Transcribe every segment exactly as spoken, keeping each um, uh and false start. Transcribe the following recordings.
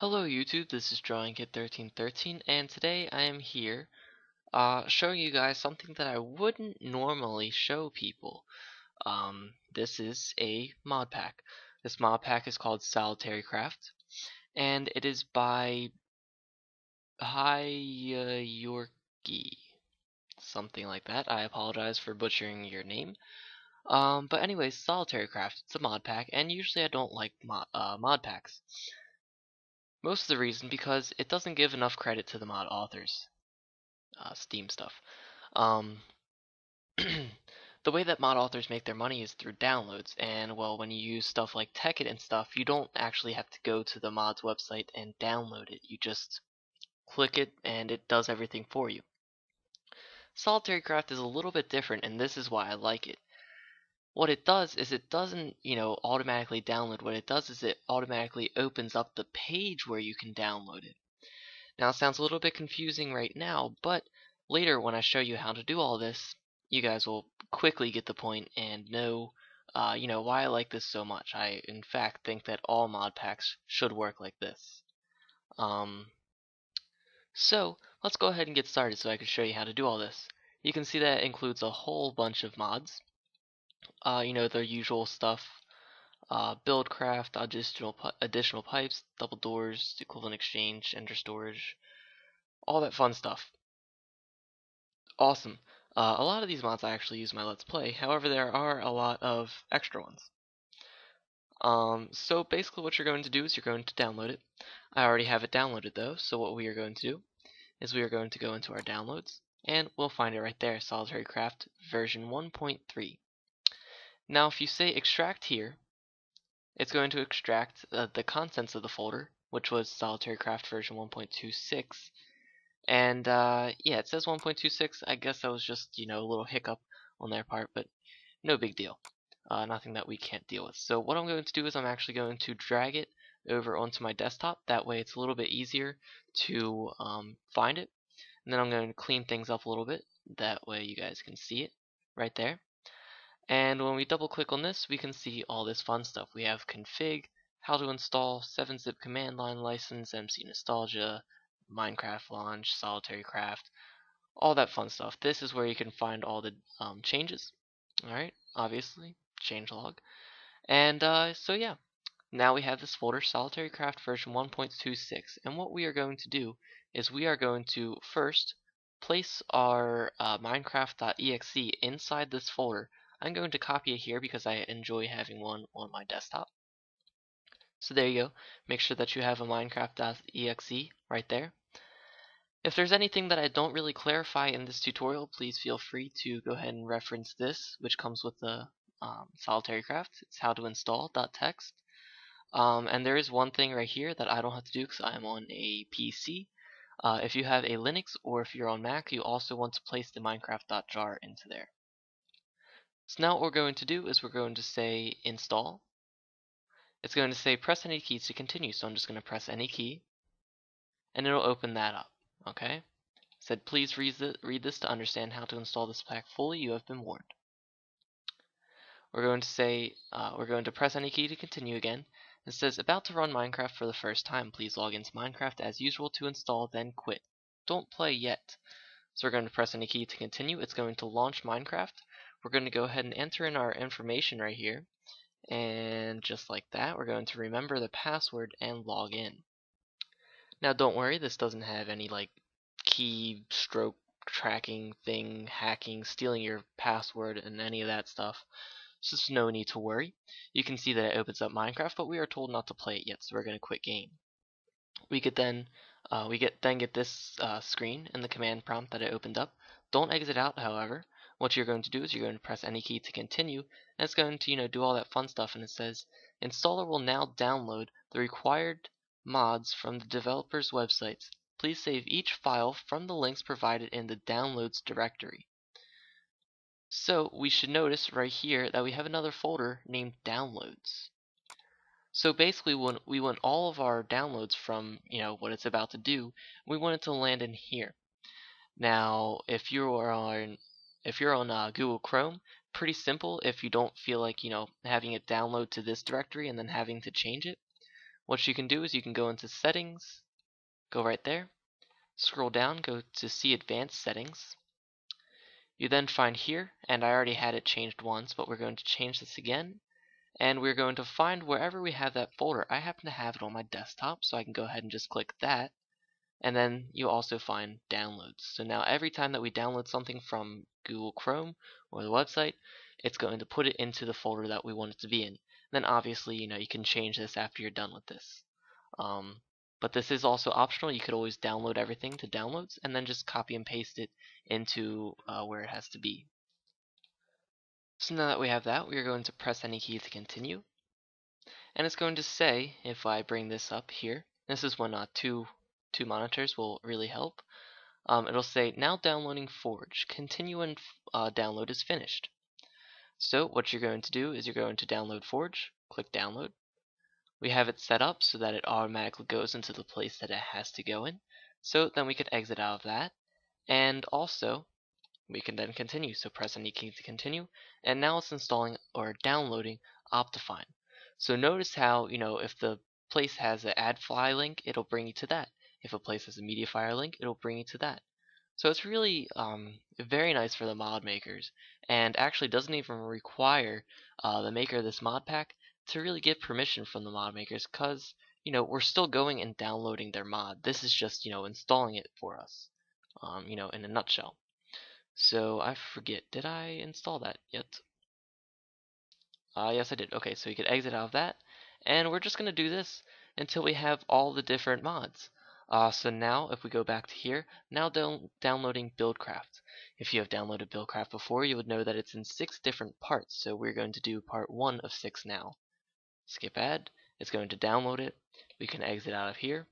Hello YouTube, this is Drawing Kid thirteen thirteen, and today I am here uh, showing you guys something that I wouldn't normally show people. Um, this is a mod pack. This mod pack is called SolitaryCraft, and it is by Hyorky, something like that. I apologize for butchering your name. Um, but anyways, SolitaryCraft, it's a mod pack, and usually I don't like mod, uh, mod packs. Most of the reason because it doesn't give enough credit to the mod authors, uh, Steam stuff. Um, the way that mod authors make their money is through downloads, and well, when you use stuff like Tekkit and stuff, you don't actually have to go to the mod's website and download it. You just click it and it does everything for you. SolitaryCraft is a little bit different, and this is why I like it. What it does is it doesn't, you know, automatically download. What it does is it automatically opens up the page where you can download it. Now, it sounds a little bit confusing right now, but later when I show you how to do all this, you guys will quickly get the point and know, uh, you know, why I like this so much. I, in fact, think that all mod packs should work like this. Um, so, let's go ahead and get started so I can show you how to do all this. You can see that includes a whole bunch of mods. Uh, you know, their usual stuff, uh, BuildCraft, additional, pi additional pipes, double doors, equivalent exchange, ender storage, all that fun stuff. Awesome. Uh, a lot of these mods I actually use in my Let's Play, however there are a lot of extra ones. Um, so basically what you're going to do is you're going to download it. I already have it downloaded though, so what we are going to do is we are going to go into our downloads, and we'll find it right there, SolitaryCraft version one point three. Now if you say extract here, it's going to extract uh, the contents of the folder, which was SolitaryCraft version one point two six, and uh, yeah, it says one point two six. I guess that was just, you know, a little hiccup on their part, but no big deal, uh, nothing that we can't deal with. So what I'm going to do is I'm actually going to drag it over onto my desktop. That way it's a little bit easier to um, find it, and then I'm going to clean things up a little bit, that way you guys can see it right there. And when we double click on this, we can see all this fun stuff. We have config, how to install, seven zip command line license, M C Nostalgia, Minecraft launch, SolitaryCraft, all that fun stuff. This is where you can find all the um, changes. Alright, obviously, changelog. And uh, so yeah, now we have this folder, SolitaryCraft version one point two six. And what we are going to do is we are going to first place our uh, Minecraft.exe inside this folder. I'm going to copy it here because I enjoy having one on my desktop. So there you go. Make sure that you have a Minecraft.exe right there. If there's anything that I don't really clarify in this tutorial, please feel free to go ahead and reference this, which comes with the um, SolitaryCraft. It's how to install.txt. Um, and there is one thing right here that I don't have to do because I'm on a P C. Uh, if you have a Linux or if you're on Mac, you also want to place the Minecraft.jar into there. So now what we're going to do is we're going to say install. It's going to say press any keys to continue, so I'm just going to press any key, and it'll open that up. Okay. It said please read this to understand how to install this pack fully. You have been warned. We're going to say uh, we're going to press any key to continue again. It says about to run Minecraft for the first time. Please log into Minecraft as usual to install, then quit. Don't play yet. So we're going to press any key to continue. It's going to launch Minecraft. We're going to go ahead and enter in our information right here, and just like that we're going to remember the password and log in. Now don't worry, this doesn't have any like key stroke tracking thing, hacking, stealing your password and any of that stuff. So there's no need to worry. You can see that it opens up Minecraft, but we are told not to play it yet, so we're going to quit game. We could then uh, we get then get this uh, screen and the command prompt that it opened up. Don't exit out, however. What you're going to do is you're going to press any key to continue, and it's going to, you know, do all that fun stuff, and it says installer will now download the required mods from the developer's websites. Please save each file from the links provided in the downloads directory. So we should notice right here that we have another folder named downloads. So basically when we want all of our downloads from, you know, what it's about to do, we want it to land in here. Now if you are on If you're on uh, Google Chrome, pretty simple. If you don't feel like, you know, having it download to this directory and then having to change it, What you can do is you can go into settings, go right there, scroll down, go to see advanced settings. You then find here, and I already had it changed once, but we're going to change this again, and we're going to find wherever we have that folder. I happen to have it on my desktop, so I can go ahead and just click that, and then you'll also find downloads. So now every time that we download something from Google Chrome or the website, it's going to put it into the folder that we want it to be in. Then obviously, you know, you can change this after you're done with this. Um, but this is also optional. You could always download everything to downloads and then just copy and paste it into uh, where it has to be. So now that we have that, we are going to press any key to continue. And it's going to say, if I bring this up here, this is when uh, two, two monitors will really help. Um, it'll say, now downloading Forge. Continue and uh, download is finished. So what you're going to do is you're going to download Forge, click download. We have it set up so that it automatically goes into the place that it has to go in. So then we could exit out of that, and also we can then continue. So press any key to continue, and now it's installing or downloading OptiFine. So notice how, you know, if the place has an AdFly link, it'll bring you to that. If a place has a mediafire link, it'll bring you to that. So it's really um, very nice for the mod makers, and actually doesn't even require uh, the maker of this mod pack to really get permission from the mod makers, because, you know, we're still going and downloading their mod. This is just, you know, installing it for us, um, you know, in a nutshell. So I forget, did I install that yet? Uh, yes, I did. Okay, so you could exit out of that, and we're just going to do this until we have all the different mods. Uh, so now, if we go back to here, now down downloading BuildCraft. If you have downloaded BuildCraft before, you would know that it's in six different parts. So we're going to do part one of six now. Skip ad. It's going to download it. We can exit out of here,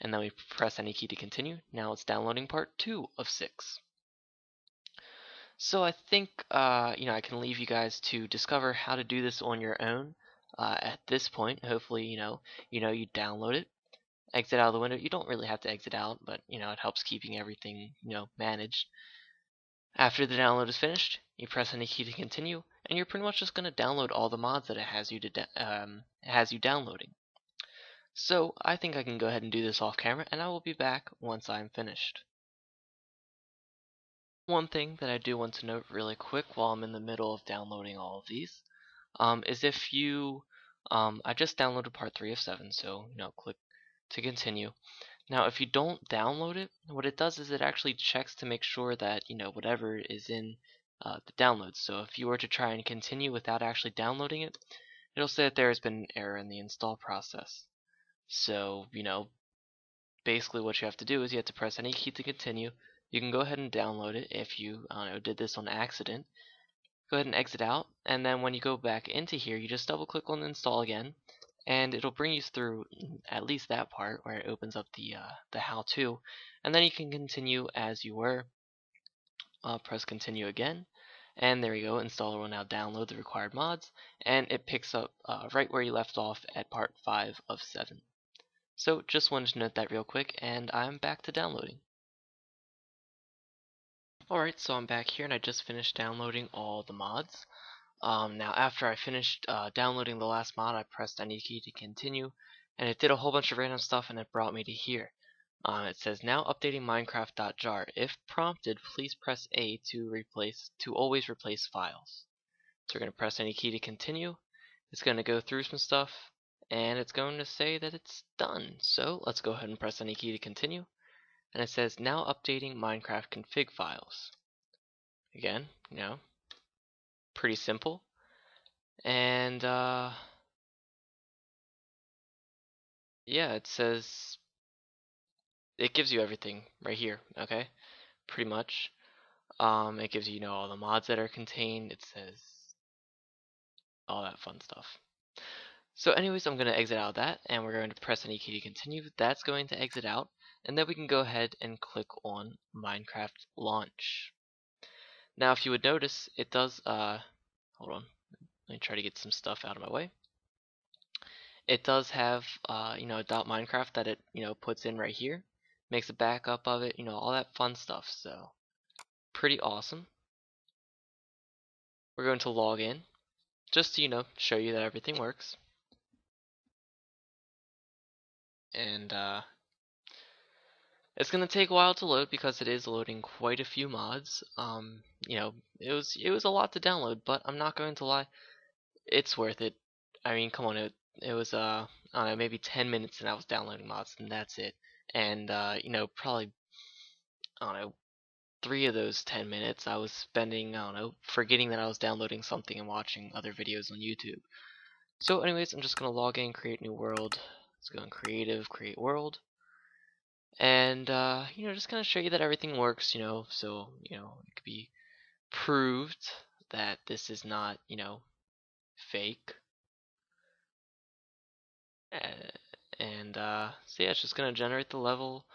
and then we press any key to continue. Now it's downloading part two of six. So I think uh, you know, I can leave you guys to discover how to do this on your own. Uh, at this point, hopefully, you know, you know, you download it. Exit out of the window. You don't really have to exit out, but you know, it helps keeping everything, you know, managed. After the download is finished, you press any key to continue, and you're pretty much just going to download all the mods that it has you to um, has you downloading. So I think I can go ahead and do this off camera, and I will be back once I'm finished. One thing that I do want to note really quick while I'm in the middle of downloading all of these um, is if you, um, I just downloaded part three of seven, so you know, click to continue. Now if you don't download it, what it does is it actually checks to make sure that, you know, whatever is in uh, the downloads. So if you were to try and continue without actually downloading it, it'll say that there has been an error in the install process. So, you know, basically what you have to do is you have to press any key to continue. You can go ahead and download it if you I don't know, did this on accident. Go ahead and exit out, and then when you go back into here, you just double click on install again, and it'll bring you through at least that part where it opens up the uh, the how-to, and then you can continue as you were. Uh, press continue again, and there we go. Installer will now download the required mods, and it picks up uh, right where you left off at part five of seven. So just wanted to note that real quick, and I'm back to downloading. Alright, so I'm back here, and I just finished downloading all the mods. Um, now after I finished uh, downloading the last mod, I pressed any key to continue, and it did a whole bunch of random stuff, and it brought me to here. Um, it says now updating Minecraft.jar. If prompted, please press A to replace to always replace files. So we're going to press any key to continue. It's going to go through some stuff, and it's going to say that it's done. So let's go ahead and press any key to continue, and it says now updating Minecraft config files. Again, you know, pretty simple, and uh, yeah, it says it gives you everything right here. Okay, pretty much. Um, it gives you, you know, all the mods that are contained. It says all that fun stuff. So anyways, I'm going to exit out of that, and we're going to press any key to continue. That's going to exit out, and then we can go ahead and click on Minecraft launch. Now if you would notice, it does, uh, hold on, let me try to get some stuff out of my way. It does have, uh, you know, a .minecraft that it, you know, puts in right here, makes a backup of it, you know, all that fun stuff, so pretty awesome. We're going to log in, just to, you know, show you that everything works. and uh, it's gonna take a while to load because it is loading quite a few mods. Um, you know, it was it was a lot to download, but I'm not going to lie, it's worth it. I mean, come on, it it was uh, I don't know, maybe ten minutes and I was downloading mods, and that's it. And uh, you know, probably I don't know, three of those ten minutes I was spending, I don't know, forgetting that I was downloading something and watching other videos on YouTube. So anyways, I'm just gonna log in, create new world. Let's go in creative, create world. And uh, you know, just kinda show you that everything works, you know, so you know, it could be proved that this is not, you know, fake. And uh so yeah, it's just gonna generate the level,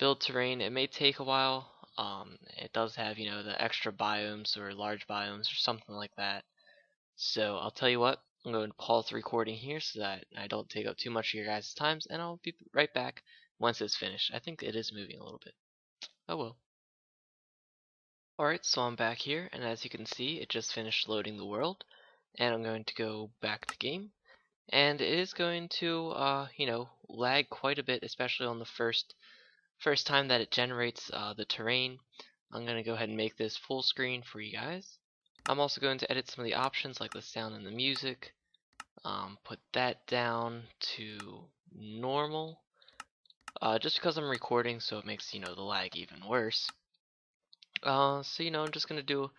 build terrain. It may take a while. Um it does have, you know, the extra biomes or large biomes or something like that. So I'll tell you what, I'm going to pause the recording here so that I don't take up too much of your guys' time, and I'll be right back once it's finished. I think it is moving a little bit. Oh well. Alright, so I'm back here, and as you can see, it just finished loading the world, and I'm going to go back to game, and it is going to, uh, you know, lag quite a bit, especially on the first first time that it generates uh, the terrain. I'm going to go ahead and make this full screen for you guys. I'm also going to edit some of the options like the sound and the music. Um, put that down to normal, uh, just because I'm recording, so it makes, you know, the lag even worse. Uh, so you know, I'm just gonna do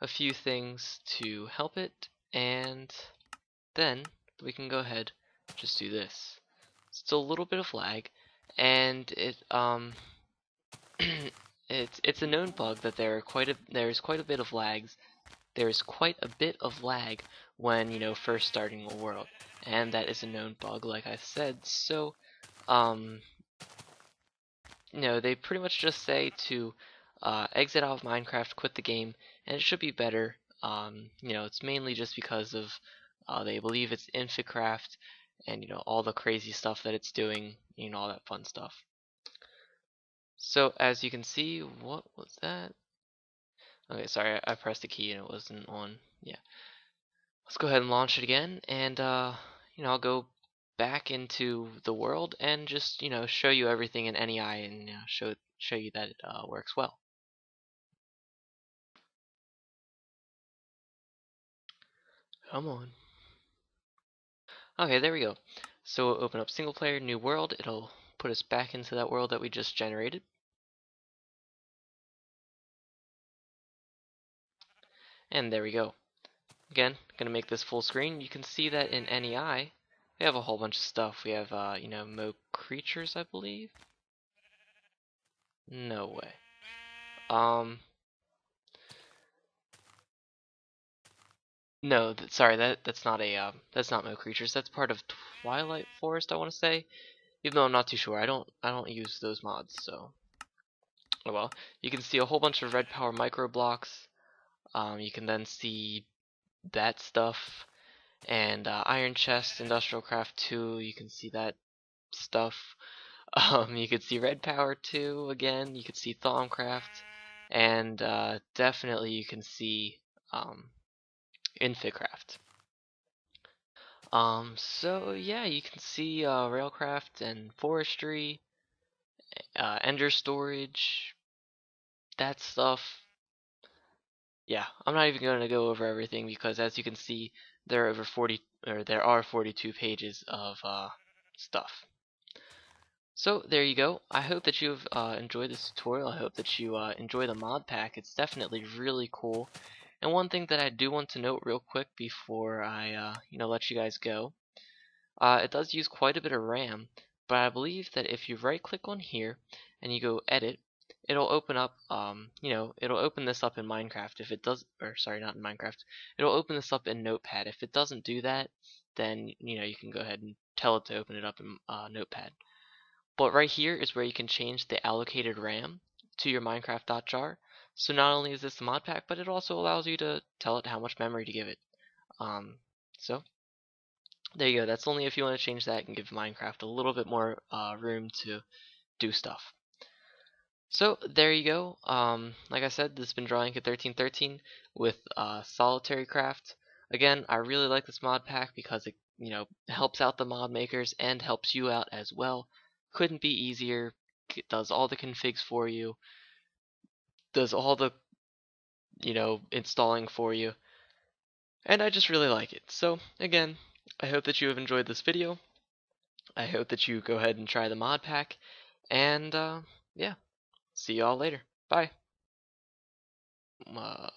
a few things to help it, and then we can go ahead and just do this. Still a little bit of lag, and it um it's it's a known bug that there are quite a there's quite a bit of lags. There's quite a bit of lag when, you know, first starting a world, and that is a known bug, like I said. So, um, you know, they pretty much just say to uh, exit out of Minecraft, quit the game, and it should be better. Um, you know, it's mainly just because of uh, they believe it's Inficraft, and you know, all the crazy stuff that it's doing, you know, all that fun stuff. So, as you can see, what was that? Okay, sorry, I pressed a key and it wasn't on. Yeah. Let's go ahead and launch it again, and uh, you know, I'll go back into the world and just, you know, show you everything in N E I, and you know, show show you that it uh, works well. Come on. Okay, there we go. So we'll open up single player, new world. It'll put us back into that world that we just generated. And there we go. Again, I'm going to make this full screen. You can see that in N E I, we have a whole bunch of stuff. We have, uh, you know, Mo creatures, I believe. No way. Um. No, that, sorry, that that's not a um, that's not Mo creatures. That's part of Twilight Forest, I want to say. Even though I'm not too sure. I don't I don't use those mods, so. Oh well. You can see a whole bunch of Red Power Microblocks. Um, you can then see that stuff, and uh, iron chest, IndustrialCraft two, you can see that stuff. Um, you could see Red Power two again, you could see Thaumcraft, and uh, definitely you can see um, Inficraft. Um, so yeah, you can see uh, railcraft and forestry, uh, ender storage, that stuff. Yeah, I'm not even going to go over everything because, as you can see, there are over forty, or there are forty-two pages of uh, stuff. So there you go. I hope that you've uh, enjoyed this tutorial. I hope that you uh, enjoy the mod pack. It's definitely really cool. And one thing that I do want to note real quick before I, uh, you know, let you guys go, uh, it does use quite a bit of RAM, but I believe that if you right-click on here and you go Edit, it'll open up, um, you know, it'll open this up in Minecraft. If it does, or sorry, not in Minecraft, it'll open this up in Notepad. If it doesn't do that, then, you know, you can go ahead and tell it to open it up in uh, Notepad. But right here is where you can change the allocated RAM to your Minecraft.jar. So not only is this the mod pack, but it also allows you to tell it how much memory to give it. Um, so, there you go. That's only if you want to change that and give Minecraft a little bit more uh, room to do stuff. So there you go. Um, like I said, this has been Drawingkid thirteen thirteen with uh, SolitaryCraft. Again, I really like this mod pack because it you know, helps out the mod makers and helps you out as well. Couldn't be easier. It does all the configs for you, does all the, you know, installing for you, and I just really like it. So again, I hope that you have enjoyed this video. I hope that you go ahead and try the mod pack, and uh, yeah, see y'all later. Bye. Uh...